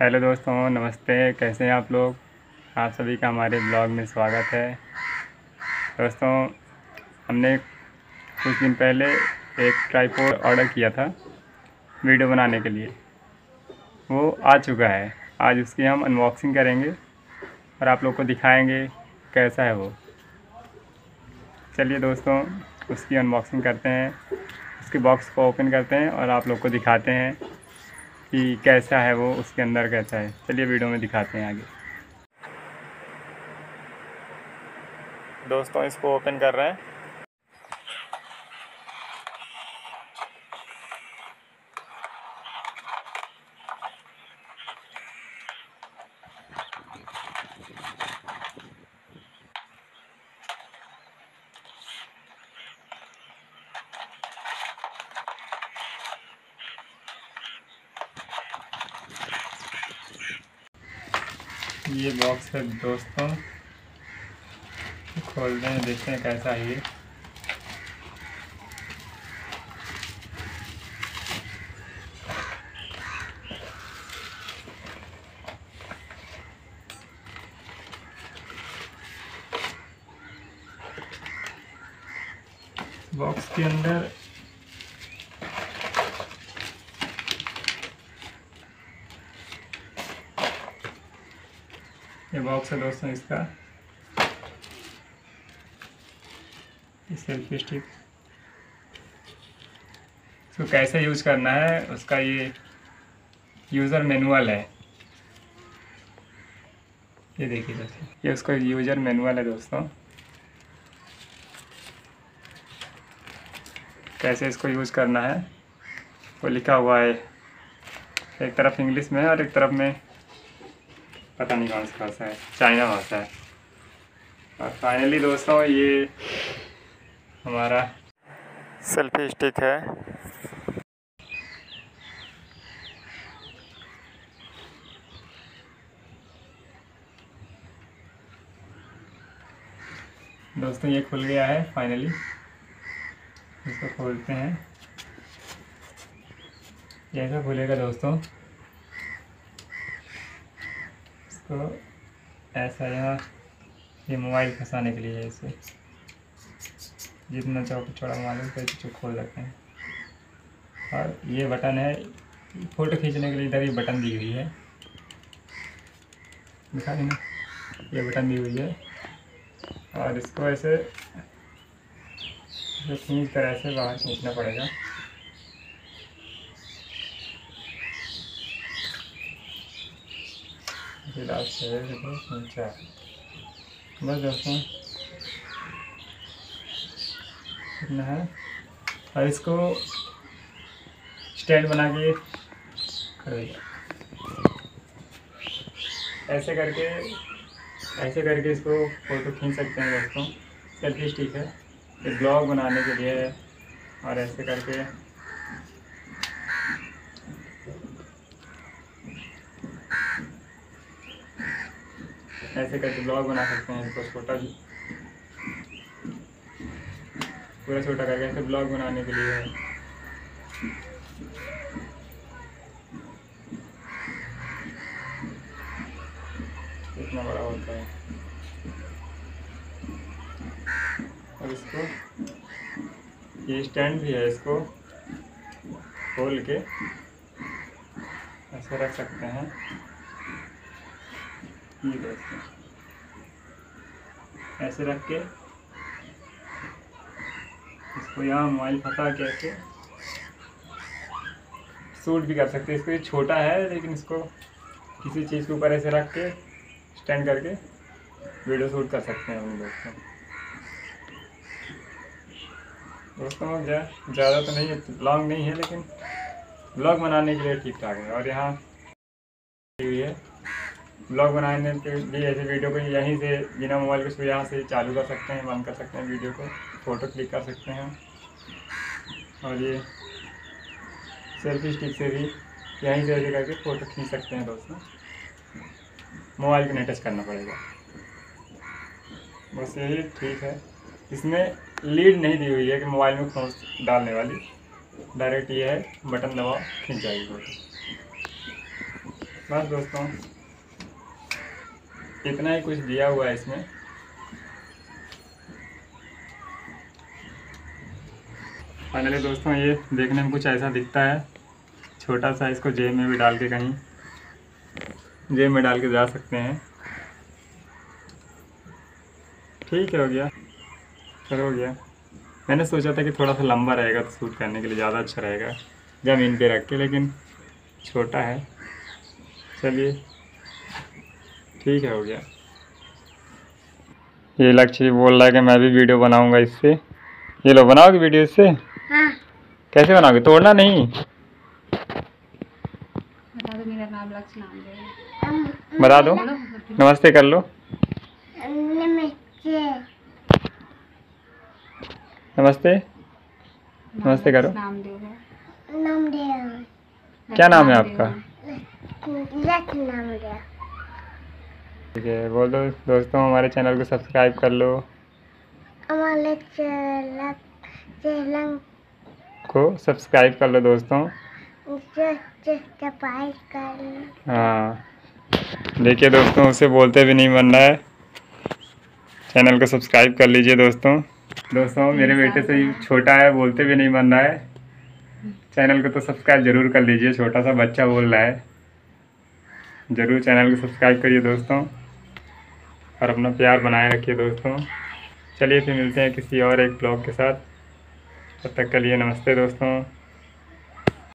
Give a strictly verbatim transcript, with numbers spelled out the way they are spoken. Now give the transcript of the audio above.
Hello दोस्तों, नमस्ते। कैसे हैं आप लोग? आप सभी का हमारे ब्लॉग में स्वागत है। दोस्तों, हमने कुछ दिन पहले एक ट्राइपॉड ऑर्डर किया था वीडियो बनाने के लिए। वो आ चुका है। आज उसकी हम अनबॉक्सिंग करेंगे और आप लोग को दिखाएंगे कैसा है वो। चलिए दोस्तों, उसकी अनबॉक्सिंग करते हैं, उसके बॉक्स को ओपन करते हैं और आप लोग को दिखाते हैं कि कैसा है वो, उसके अंदर कैसा है। चलिए वीडियो में दिखाते हैं आगे। दोस्तों, इसको ओपन कर रहे हैं। ये बॉक्स है दोस्तों, खोल दें, देखते हैं कैसा है ये। बॉक्स के अंदर ये बॉक्स है दोस्तों, इसका सेल्फी स्टिक, इसको कैसे यूज करना है उसका ये यूज़र मैनुअल है। ये देखिए दोस्तों, ये उसका यूज़र मैनुअल है दोस्तों, कैसे इसको यूज करना है वो लिखा हुआ है। एक तरफ इंग्लिश में है और एक तरफ में पता नहीं कौन सी भाषा है, चाइना भाषा है। और फाइनली दोस्तों, ये हमारा सेल्फी स्टिक है। दोस्तों, ये खुल गया है फाइनली। इसको खोलते हैं। ऐसा खुलेगा दोस्तों, तो ऐसा यहाँ ये मोबाइल फंसाने के लिए है। इसे जितना चौक छोड़ा मोबाइल उतना चौक खोल सकते हैं। और ये बटन है फ़ोटो खींचने के लिए, इधर ये बटन दी हुई है, दिखा देना, ये बटन दी हुई है। और इसको ऐसे खींच कर ऐसे बाहर खींचना पड़ेगा। बस दोस्तों, इतना है। और इसको स्टैंड बना के ऐसे करके ऐसे करके इसको फोटो खींच सकते हैं दोस्तों। सेल्फी स्टिक है, ये ब्लॉग बनाने के लिए है। और ऐसे करके ऐसे करके ब्लॉग बना सकते हैं। इसको छोटा पूरा छोटा करके ऐसे ब्लॉग बनाने के लिए है। इतना बड़ा होता है। और इसको ये स्टैंड भी है, इसको खोल के ऐसे रख सकते हैं। ये दोस्तों, ऐसे रख के इसको यहाँ मोबाइल फंसा के ऐसे शूट भी कर सकते हैं। इसको ये छोटा है, लेकिन इसको किसी चीज़ के ऊपर ऐसे रख के स्टैंड करके वीडियो शूट कर सकते हैं हम दोस्तों। दोस्तों ज़्यादा तो नहीं है, ब्लॉग नहीं है, लेकिन ब्लॉग बनाने के लिए ठीक ठाक है। और यहाँ है ब्लॉग बनाने के भी, ऐसे वीडियो को यहीं से बिना मोबाइल के उसको यहाँ से चालू कर सकते हैं, बंद कर सकते हैं, वीडियो को फ़ोटो क्लिक कर सकते हैं। और ये सेल्फी स्टिक से भी यहीं से ऐसे करके फ़ोटो खींच सकते हैं दोस्तों, मोबाइल को नहीं टच करना पड़ेगा। बस यही ठीक है। इसमें लीड नहीं दी हुई है कि मोबाइल में खोस डालने वाली, डायरेक्ट ये है बटन दबाओ खींच जाएगी फोटो। बस दोस्तों इतना ही कुछ दिया हुआ है इसमें। फाइनली दोस्तों ये देखने में कुछ ऐसा दिखता है, छोटा सा। इसको जेब में भी डाल के, कहीं जेब में डाल के जा सकते हैं। ठीक है, हो गया, चलो हो गया। मैंने सोचा था कि थोड़ा सा लंबा रहेगा तो सूट करने के लिए ज़्यादा अच्छा रहेगा ज़मीन पे रख के, लेकिन छोटा है। चलिए ठीक है, हो गया। ये लक्ष्य बोल रहा है कि मैं भी वीडियो बनाऊंगा इससे। ये लोग बनाओगे वीडियो इससे? हाँ। कैसे बनाओगे? तोड़ना नहीं बता दो, मेरा नाम लक्ष्य नाम दे बता दो। नमस्ते कर लो। नमस्ते नमस्ते करो। नाम नाम क्या नाम है आपका? ठीक है, बोल दो दोस्तों हमारे चैनल को सब्सक्राइब कर लो, हमारे चैनल को सब्सक्राइब कर लो दोस्तों। हाँ देखिए दोस्तों, उसे बोलते भी नहीं बनना है। चैनल को सब्सक्राइब कर लीजिए दोस्तों। दोस्तों मेरे बेटे से ही छोटा है, बोलते भी नहीं बन रहा है। चैनल को तो सब्सक्राइब ज़रूर कर लीजिए, छोटा सा बच्चा बोल रहा है। ज़रूर चैनल को सब्सक्राइब करिए दोस्तों, और अपना प्यार बनाए रखिए दोस्तों। चलिए फिर मिलते हैं किसी और एक ब्लॉग के साथ, तब तक के लिए नमस्ते दोस्तों।